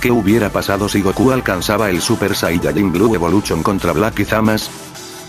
¿Qué hubiera pasado si Goku alcanzaba el Super Saiyajin Blue Evolution contra Black y Zamas?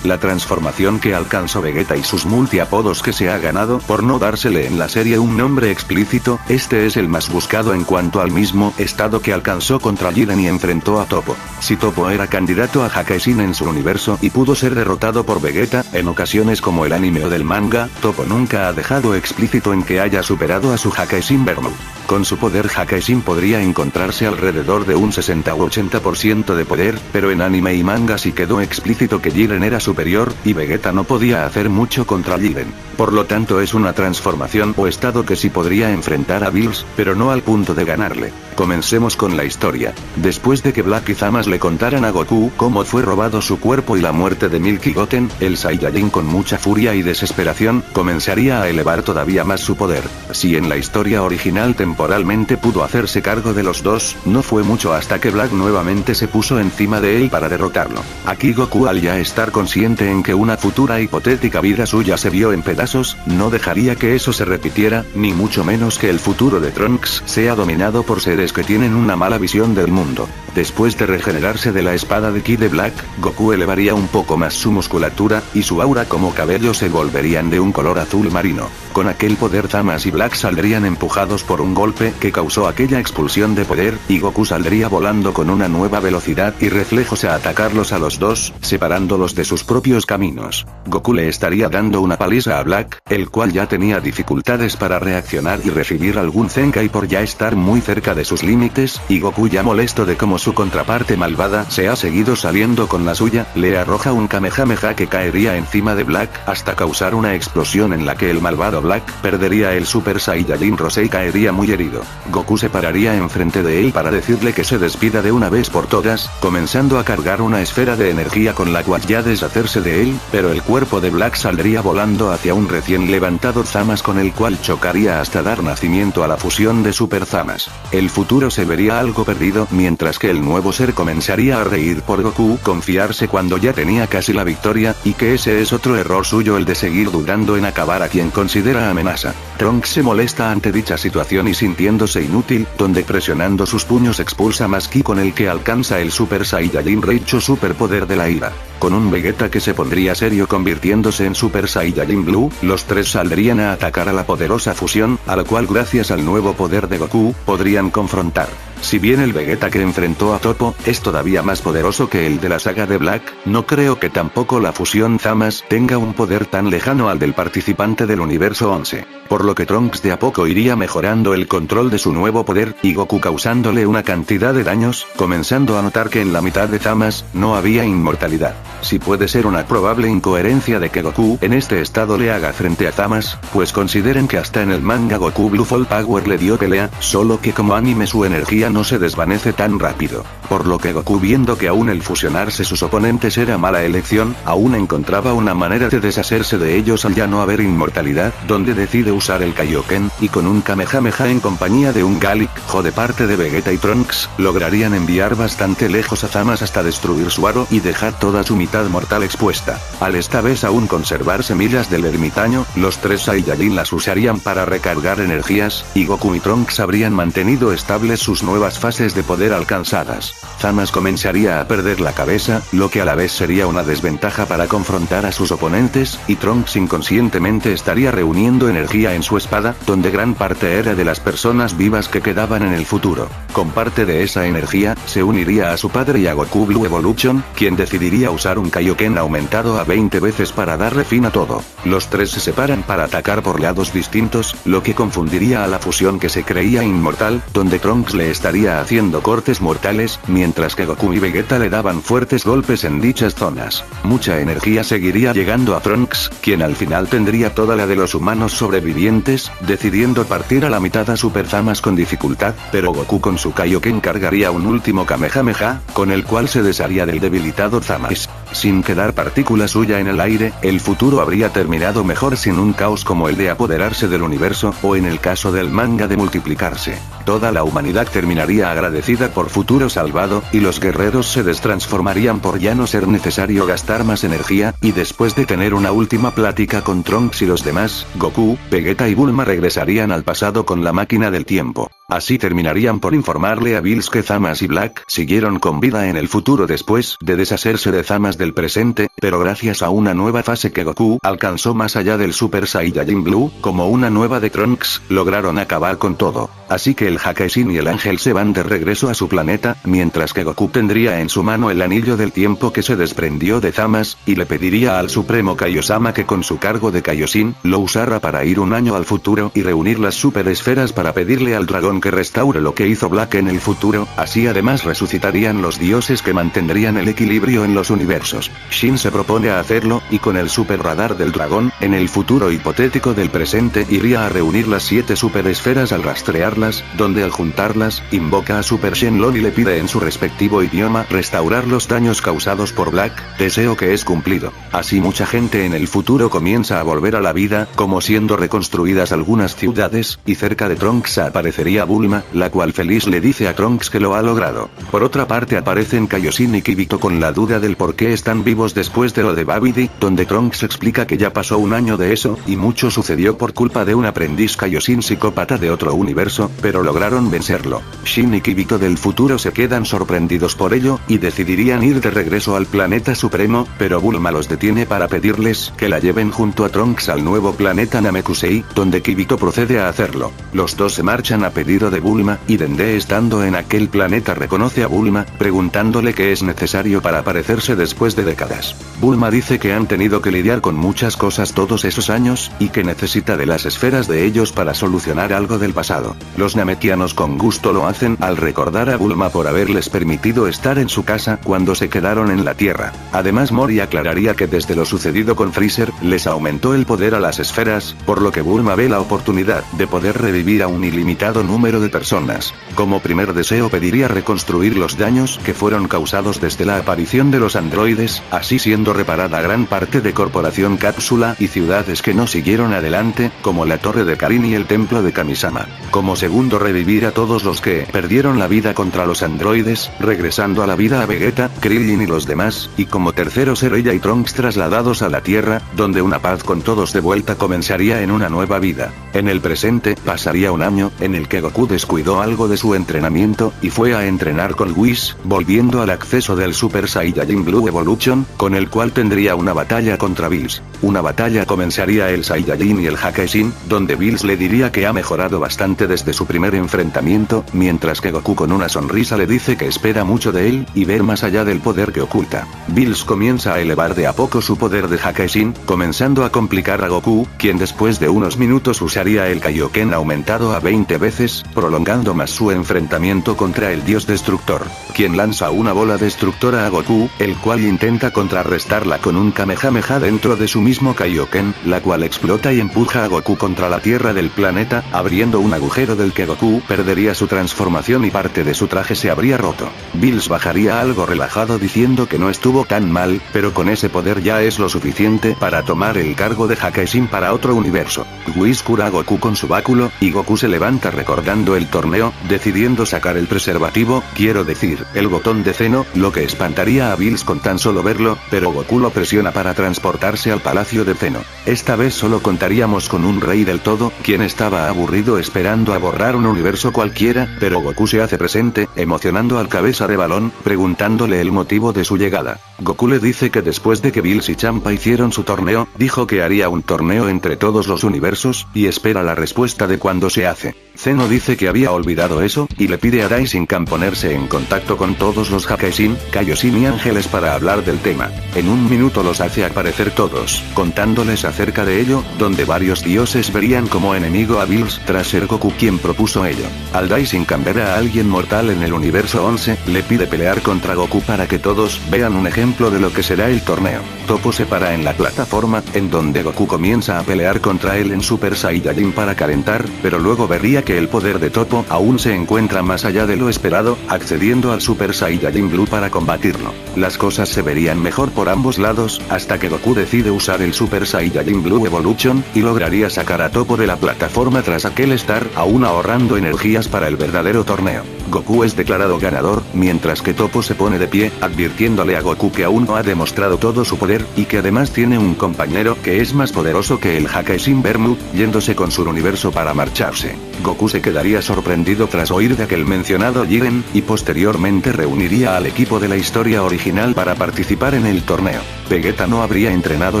La transformación que alcanzó Vegeta y sus multiapodos que se ha ganado por no dársele en la serie un nombre explícito, este es el más buscado en cuanto al mismo estado que alcanzó contra Jiren y enfrentó a Toppo. Si Toppo era candidato a Hakaishin en su universo y pudo ser derrotado por Vegeta, en ocasiones como el anime o del manga, Toppo nunca ha dejado explícito en que haya superado a su Hakaishin Bermod. Con su poder Hakaishin podría encontrarse alrededor de un 60 u 80% de poder, pero en anime y manga sí quedó explícito que Jiren era superior, y Vegeta no podía hacer mucho contra Jiren. Por lo tanto es una transformación o estado que sí podría enfrentar a Bills, pero no al punto de ganarle. Comencemos con la historia. Después de que Black y Zamas le contaran a Goku cómo fue robado su cuerpo y la muerte de Milky Goten, el Saiyajin con mucha furia y desesperación, comenzaría a elevar todavía más su poder. Si en la historia original temporalmente pudo hacerse cargo de los dos, no fue mucho hasta que Black nuevamente se puso encima de él para derrotarlo. Aquí Goku, al ya estar consciente en que una futura hipotética vida suya se vio en pedazos, no dejaría que eso se repitiera, ni mucho menos que el futuro de Trunks sea dominado por seres que tienen una mala visión del mundo. Después de regenerarse de la espada de ki de Black, Goku elevaría un poco más su musculatura, y su aura como cabello se volverían de un color azul marino. Con aquel poder Zamas y Black saldrían empujados por un golpe que causó aquella expulsión de poder, y Goku saldría volando con una nueva velocidad y reflejos a atacarlos a los dos, separándolos de sus propios caminos. Goku le estaría dando una paliza a Black, el cual ya tenía dificultades para reaccionar y recibir algún Zenkai por ya estar muy cerca de sus límites, y Goku, ya molesto de cómo su contraparte malvada se ha seguido saliendo con la suya, le arroja un Kamehameha que caería encima de Black hasta causar una explosión en la que el malvado Black perdería el Super Saiyajin Rose y caería muy herido. Goku se pararía enfrente de él para decirle que se despida de una vez por todas, comenzando a cargar una esfera de energía con la cual ya deshacerse de él, pero el cuerpo de Black saldría volando hacia un recién levantado Zamas con el cual chocaría hasta dar nacimiento a la fusión de Super Zamas. El futuro se vería algo perdido, mientras que el nuevo ser comenzaría a reír por Goku confiarse cuando ya tenía casi la victoria, y que ese es otro error suyo, el de seguir dudando en acabar a quien considera amenaza. Trunks se molesta ante dicha situación y, sintiéndose inútil, donde presionando sus puños expulsa más ki con el que alcanza el Super Saiyajin Rage o superpoder de la ira. Con un Vegeta que se pondría serio convirtiéndose en Super Saiyajin Blue, los tres saldrían a atacar a la poderosa fusión, a la cual gracias al nuevo poder de Goku, podrían confrontar. Si bien el Vegeta que enfrentó a Toppo es todavía más poderoso que el de la saga de Black, no creo que tampoco la fusión Zamas tenga un poder tan lejano al del participante del universo 11. Por lo que Trunks de a poco iría mejorando el control de su nuevo poder, y Goku causándole una cantidad de daños, comenzando a notar que en la mitad de Zamas no había inmortalidad. Si puede ser una probable incoherencia de que Goku en este estado le haga frente a Zamas, pues consideren que hasta en el manga Goku Blue Fall Power le dio pelea, solo que como anime su energía no se desvanece tan rápido. Por lo que Goku, viendo que aún el fusionarse sus oponentes era mala elección, aún encontraba una manera de deshacerse de ellos al ya no haber inmortalidad, donde decide usar el Kaioken, y con un Kamehameha en compañía de un Galick Jo de parte de Vegeta y Trunks, lograrían enviar bastante lejos a Zamas hasta destruir su aro y dejar toda su mitad mortal expuesta. Al esta vez aún conservar semillas del ermitaño, los tres Saiyajin las usarían para recargar energías, y Goku y Trunks habrían mantenido estables sus nuevas fases de poder alcanzadas. Zamas comenzaría a perder la cabeza, lo que a la vez sería una desventaja para confrontar a sus oponentes, y Trunks inconscientemente estaría reuniendo energía en su espada, donde gran parte era de las personas vivas que quedaban en el futuro. Con parte de esa energía, se uniría a su padre y a Goku Blue Evolution, quien decidiría usar un Kaioken aumentado a 20 veces para darle fin a todo. Los tres se separan para atacar por lados distintos, lo que confundiría a la fusión que se creía inmortal, donde Trunks le estaría haciendo cortes mortales, mientras que Goku y Vegeta le daban fuertes golpes en dichas zonas. Mucha energía seguiría llegando a Trunks, quien al final tendría toda la de los humanos sobrevivientes, decidiendo partir a la mitad a Super Zamas con dificultad, pero Goku con su Kaioken cargaría un último Kamehameha, con el cual se desharía del debilitado Zamas. Sin quedar partícula suya en el aire, el futuro habría terminado mejor sin un caos como el de apoderarse del universo, o en el caso del manga de multiplicarse. Toda la humanidad terminaría agradecida por futuro salvado, y los guerreros se destransformarían por ya no ser necesario gastar más energía, y después de tener una última plática con Trunks y los demás, Goku, Vegeta y Bulma regresarían al pasado con la máquina del tiempo. Así terminarían por informarle a Bills que Zamas y Black siguieron con vida en el futuro después de deshacerse de Zamas del presente, pero gracias a una nueva fase que Goku alcanzó más allá del Super Saiyajin Blue, como una nueva de Trunks, lograron acabar con todo. Así que el Hakaishin y el ángel se van de regreso a su planeta, mientras que Goku tendría en su mano el anillo del tiempo que se desprendió de Zamas, y le pediría al Supremo Kaiosama que con su cargo de Kaioshin, lo usara para ir un año al futuro y reunir las Super Esferas para pedirle al dragón que restaure lo que hizo Black en el futuro, así además resucitarían los dioses que mantendrían el equilibrio en los universos. Shin se propone a hacerlo, y con el super radar del dragón, en el futuro hipotético del presente iría a reunir las 7 super esferas al rastrearlas, donde al juntarlas, invoca a Super Shenlong y le pide en su respectivo idioma restaurar los daños causados por Black, deseo que es cumplido. Así mucha gente en el futuro comienza a volver a la vida, como siendo reconstruidas algunas ciudades, y cerca de Trunks aparecería Bulma, la cual feliz le dice a Trunks que lo ha logrado. Por otra parte aparecen Kaioshin y Kibito con la duda del por qué están vivos después de lo de Babidi, donde Trunks explica que ya pasó un año de eso, y mucho sucedió por culpa de un aprendiz Kaioshin psicópata de otro universo, pero lograron vencerlo. Shin y Kibito del futuro se quedan sorprendidos por ello, y decidirían ir de regreso al planeta Supremo, pero Bulma los detiene para pedirles que la lleven junto a Trunks al nuevo planeta Namekusei, donde Kibito procede a hacerlo. Los dos se marchan a pedir de Bulma, y Dende estando en aquel planeta reconoce a Bulma, preguntándole qué es necesario para aparecerse después de décadas. Bulma dice que han tenido que lidiar con muchas cosas todos esos años, y que necesita de las esferas de ellos para solucionar algo del pasado. Los namekianos con gusto lo hacen al recordar a Bulma por haberles permitido estar en su casa cuando se quedaron en la Tierra. Además Mori aclararía que desde lo sucedido con Freezer, les aumentó el poder a las esferas, por lo que Bulma ve la oportunidad de poder revivir a un ilimitado número de personas. Como primer deseo pediría reconstruir los daños que fueron causados desde la aparición de los androides, así siendo reparada gran parte de Corporación Cápsula y ciudades que no siguieron adelante, como la Torre de Karin y el Templo de Kamisama. Como segundo revivir a todos los que perdieron la vida contra los androides, regresando a la vida a Vegeta, Krillin y los demás, y como tercero ser ella y Trunks trasladados a la Tierra, donde una paz con todos de vuelta comenzaría en una nueva vida. En el presente, pasaría un año, en el que Goku descuidó algo de su entrenamiento, y fue a entrenar con Whis, volviendo al acceso del Super Saiyajin Blue Evolution, con el cual tendría una batalla contra Bills. Una batalla comenzaría el Saiyajin y el Hakaishin, donde Bills le diría que ha mejorado bastante desde su primer enfrentamiento, mientras que Goku con una sonrisa le dice que espera mucho de él, y ver más allá del poder que oculta. Bills comienza a elevar de a poco su poder de Hakaishin, comenzando a complicar a Goku, quien después de unos minutos usaría el Kaioken aumentado a 20 veces, prolongando más su enfrentamiento contra el dios destructor, quien lanza una bola destructora a Goku, el cual intenta contrarrestarla con un Kamehameha dentro de su mismo Kaioken, la cual explota y empuja a Goku contra la tierra del planeta, abriendo un agujero del que Goku perdería su transformación y parte de su traje se habría roto. Bills bajaría algo relajado diciendo que no estuvo tan mal, pero con ese poder ya es lo suficiente para tomar el cargo de Hakaishin para otro universo. Whis cura a Goku con su báculo, y Goku se levanta recordando el torneo, decidiendo sacar el preservativo, quiero decir, el botón de Zeno, lo que espantaría a Bills con tan solo verlo, pero Goku lo presiona para transportarse al palacio de Zeno. Esta vez solo contaríamos con un rey del todo, quien estaba aburrido esperando a borrar un universo cualquiera, pero Goku se hace presente, emocionando al cabeza de balón, preguntándole el motivo de su llegada. Goku le dice que después de que Bills y Champa hicieron su torneo, dijo que haría un torneo entre todos los universos, y espera la respuesta de cuándo se hace. Zeno dice que había olvidado eso, y le pide a Daishinkan ponerse en contacto con todos los Hakaishin, Kaioshin y ángeles para hablar del tema. En un minuto los hace aparecer todos, contándoles acerca de ello, donde varios dioses verían como enemigo a Bills tras ser Goku quien propuso ello. Al Daishinkan ver a alguien mortal en el universo 11, le pide pelear contra Goku para que todos vean un ejemplo de lo que será el torneo. Toppo se para en la plataforma, en donde Goku comienza a pelear contra él en Super Saiyajin para calentar, pero luego vería que el poder de Toppo aún se encuentra más allá de lo esperado, accediendo al Super Saiyajin Blue para combatirlo. Las cosas se verían mejor por ambos lados, hasta que Goku decide usar el Super Saiyajin Blue Evolution, y lograría sacar a Toppo de la plataforma tras aquel estar, aún ahorrando 5 energías para el verdadero torneo. Goku es declarado ganador, mientras que Toppo se pone de pie, advirtiéndole a Goku que aún no ha demostrado todo su poder, y que además tiene un compañero que es más poderoso que el Hakaishin Bermud, yéndose con su universo para marcharse. Goku se quedaría sorprendido tras oír de aquel mencionado Jiren, y posteriormente reuniría al equipo de la historia original para participar en el torneo. Vegeta no habría entrenado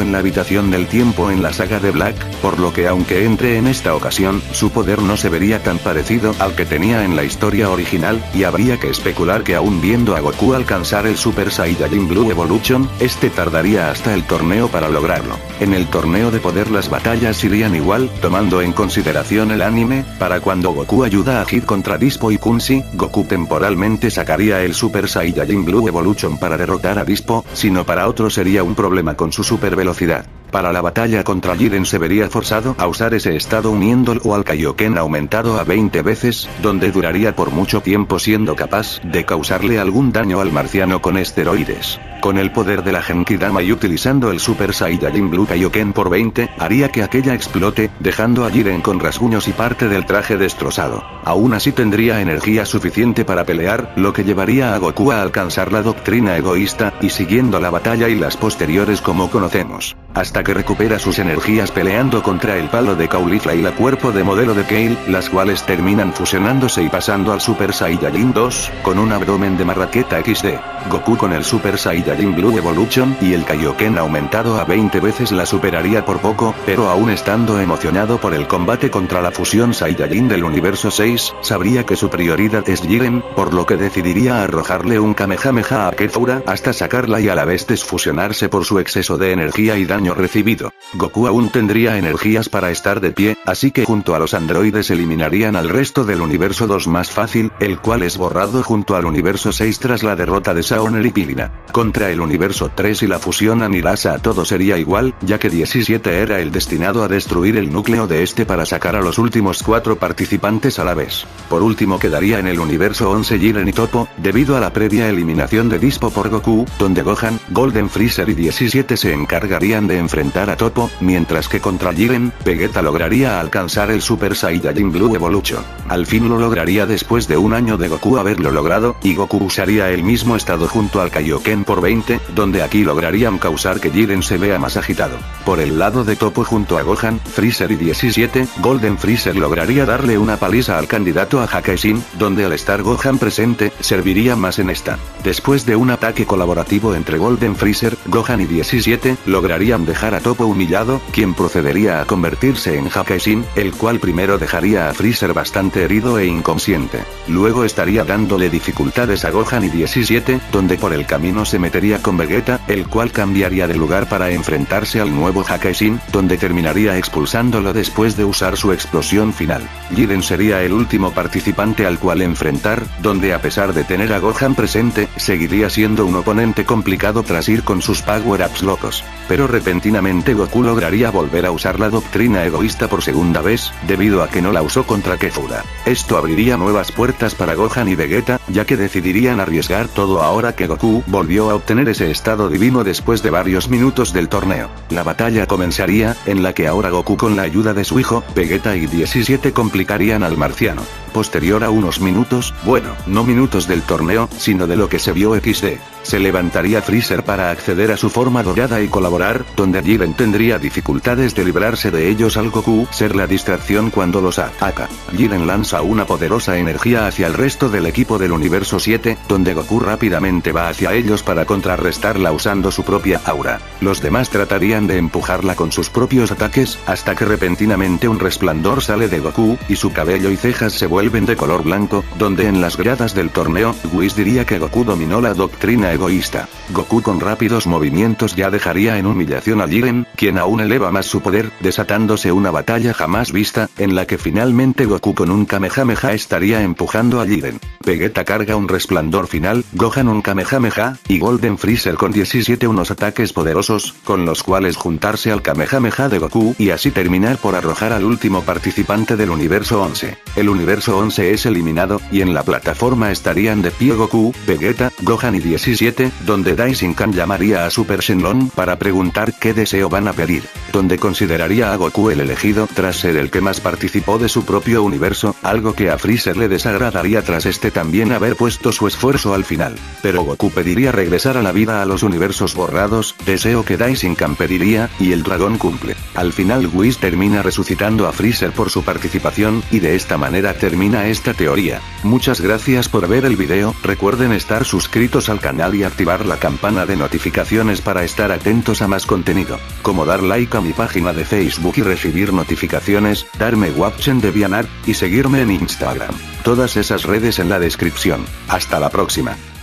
en la habitación del tiempo en la saga de Black, por lo que aunque entre en esta ocasión, su poder no se vería tan parecido al que tenía en la historia original, y habría que especular que aún viendo a Goku alcanzar el Super Saiyajin Blue Evolution, este tardaría hasta el torneo para lograrlo. En el torneo de poder las batallas irían igual, tomando en consideración el anime, para cuando Goku ayuda a Hit contra Dyspo y Kunsi, Goku temporalmente sacaría el Super Saiyajin Blue Evolution para derrotar a Dyspo, sino para otro sería un problema con su super velocidad. Para la batalla contra Jiren se vería forzado a usar ese estado uniéndolo al Kaioken aumentado a 20 veces, donde duraría por mucho tiempo siendo capaz de causarle algún daño al marciano con esteroides. Con el poder de la Genkidama y utilizando el Super Saiyajin Blue Kaioken por 20, haría que aquella explote, dejando a Jiren con rasguños y parte del traje destrozado. Aún así tendría energía suficiente para pelear, lo que llevaría a Goku a alcanzar la doctrina egoísta, y siguiendo la batalla y las posteriores como conocemos. Hasta que recupera sus energías peleando contra el palo de Caulifla y la cuerpo de modelo de Kale, las cuales terminan fusionándose y pasando al Super Saiyajin 2, con un abdomen de marraqueta XD. Goku con el Super Saiyajin Blue Evolution y el Kaioken aumentado a 20 veces la superaría por poco, pero aún estando emocionado por el combate contra la fusión Saiyajin del universo 6, sabría que su prioridad es Jiren, por lo que decidiría arrojarle un Kamehameha a Kezaura hasta sacarla y a la vez desfusionarse por su exceso de energía y daño recibido. Goku aún tendría energías para estar de pie, así que junto a los androides eliminarían al resto del universo 2 más fácil, el cual es borrado junto al universo 6 tras la derrota de Saoner y Pilina. Contra el universo 3 y la fusión Anirasa todo sería igual, ya que 17 era el destinado a destruir el núcleo de este para sacar a los últimos 4 participantes a la vez. Por último quedaría en el universo 11 Jiren y Toppo, debido a la previa eliminación de Dyspo por Goku, donde Gohan, Golden Freezer y 17 se encargarían de enfrentar a Toppo, mientras que contra Jiren, Vegeta lograría alcanzar el Super Saiyajin Blue Evolution. Al fin lo lograría después de un año de Goku haberlo logrado, y Goku usaría el mismo estado junto al Kaioken por 20, donde aquí lograrían causar que Jiren se vea más agitado. Por el lado de Toppo junto a Gohan, Freezer y 17, Golden Freezer lograría darle una paliza al candidato a Hakaishin, donde al estar Gohan presente, serviría más en esta. Después de un ataque colaborativo entre Golden Freezer, Gohan y 17, lograrían dejar a Toppo humillado, quien procedería a convertirse en Hakaishin, el cual primero dejaría a Freezer bastante herido e inconsciente. Luego estaría dándole dificultades a Gohan y 17, donde por el camino se metería con Vegeta, el cual cambiaría de lugar para enfrentarse al nuevo Hakaishin, donde terminaría expulsándolo después de usar su explosión final. Jiren sería el último participante al cual enfrentar, donde a pesar de tener a Gohan presente, seguiría siendo un oponente complicado tras ir con sus power-ups locos. Pero repentinamente Goku lograría volver a usar la doctrina egoísta por segunda vez, debido a que no la usó contra Kezaura. Esto abriría nuevas puertas para Gohan y Vegeta, ya que decidirían arriesgar todo ahora que Goku volvió a obtener ese estado divino después de varios minutos del torneo. La batalla comenzaría, en la que ahora Goku con la ayuda de su hijo, Vegeta y 17 complicarían al marciano. Posterior a unos minutos, bueno, no minutos del torneo, sino de lo que se vio XD. Se levantaría Freezer para acceder a su forma dorada y colaborar, donde Jiren tendría dificultades de librarse de ellos al Goku ser la distracción cuando los ataca. Jiren lanza una poderosa energía hacia el resto del equipo del universo 7, donde Goku rápidamente va hacia ellos para contrarrestarla usando su propia aura. Los demás tratarían de empujarla con sus propios ataques, hasta que repentinamente un resplandor sale de Goku, y su cabello y cejas se vuelven de color blanco, donde en las gradas del torneo, Whis diría que Goku dominó la doctrina egoísta. Goku con rápidos movimientos ya dejaría en humillación a Jiren, quien aún eleva más su poder, desatándose una batalla jamás vista, en la que finalmente Goku con un Kamehameha estaría empujando a Jiren. Vegeta carga un resplandor final, Gohan un Kamehameha, y Golden Freezer con 17 unos ataques poderosos, con los cuales juntarse al Kamehameha de Goku y así terminar por arrojar al último participante del universo 11. El universo número 11 es eliminado, y en la plataforma estarían de pie Goku, Vegeta, Gohan y 17, donde Daishinkan llamaría a Super Shenlong para preguntar qué deseo van a pedir, donde consideraría a Goku el elegido tras ser el que más participó de su propio universo, algo que a Freezer le desagradaría tras este también haber puesto su esfuerzo al final. Pero Goku pediría regresar a la vida a los universos borrados, deseo que Daishinkan pediría, y el dragón cumple. Al final Whis termina resucitando a Freezer por su participación, y de esta manera termina esta teoría. Muchas gracias por ver el video, recuerden estar suscritos al canal y activar la campana de notificaciones para estar atentos a más contenido, como dar like a mi página de Facebook y recibir notificaciones, darme watch en DeviantArt, y seguirme en Instagram. Todas esas redes en la descripción. Hasta la próxima.